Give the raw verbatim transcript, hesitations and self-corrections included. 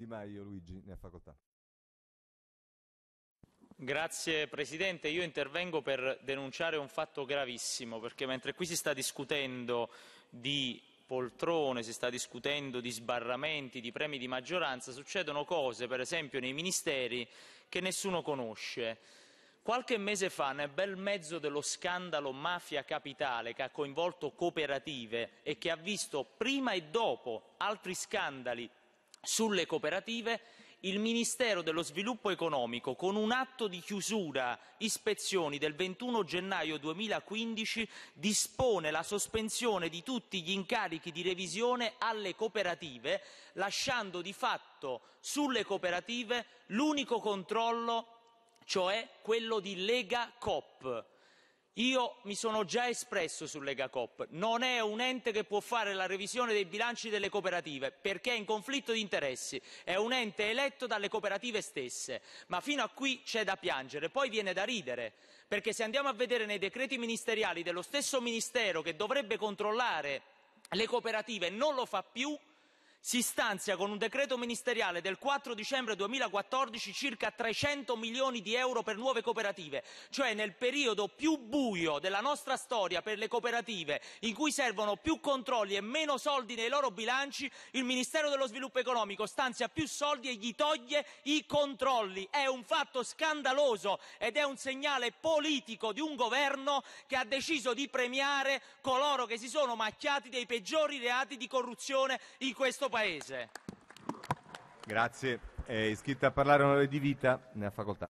Di Maio Luigi, ne ha facoltà. Grazie Presidente, io intervengo per denunciare un fatto gravissimo, perché mentre qui si sta discutendo di poltrone, si sta discutendo di sbarramenti, di premi di maggioranza, succedono cose, per esempio nei ministeri, che nessuno conosce. Qualche mese fa, nel bel mezzo dello scandalo Mafia Capitale, che ha coinvolto cooperative e che ha visto prima e dopo altri scandali sulle cooperative, il Ministero dello Sviluppo Economico, con un atto di chiusura ispezioni del ventuno gennaio duemilaquindici, dispone la sospensione di tutti gli incarichi di revisione alle cooperative, lasciando di fatto sulle cooperative l'unico controllo, cioè quello di Legacoop. Io mi sono già espresso sul Legacoop, non è un ente che può fare la revisione dei bilanci delle cooperative, perché è in conflitto di interessi, è un ente eletto dalle cooperative stesse, ma fino a qui c'è da piangere, poi viene da ridere, perché se andiamo a vedere nei decreti ministeriali dello stesso Ministero che dovrebbe controllare le cooperative non lo fa più, si stanzia con un decreto ministeriale del quattro dicembre duemilaquattordici circa trecento milioni di euro per nuove cooperative, cioè nel periodo più buio della nostra storia per le cooperative, in cui servono più controlli e meno soldi nei loro bilanci, il Ministero dello Sviluppo Economico stanzia più soldi e gli toglie i controlli. È un fatto scandaloso ed è un segnale politico di un governo che ha deciso di premiare coloro che si sono macchiati dei peggiori reati di corruzione in questo Paese. Grazie. È iscritta a parlare onorevole Di Vita, ne ha facoltà.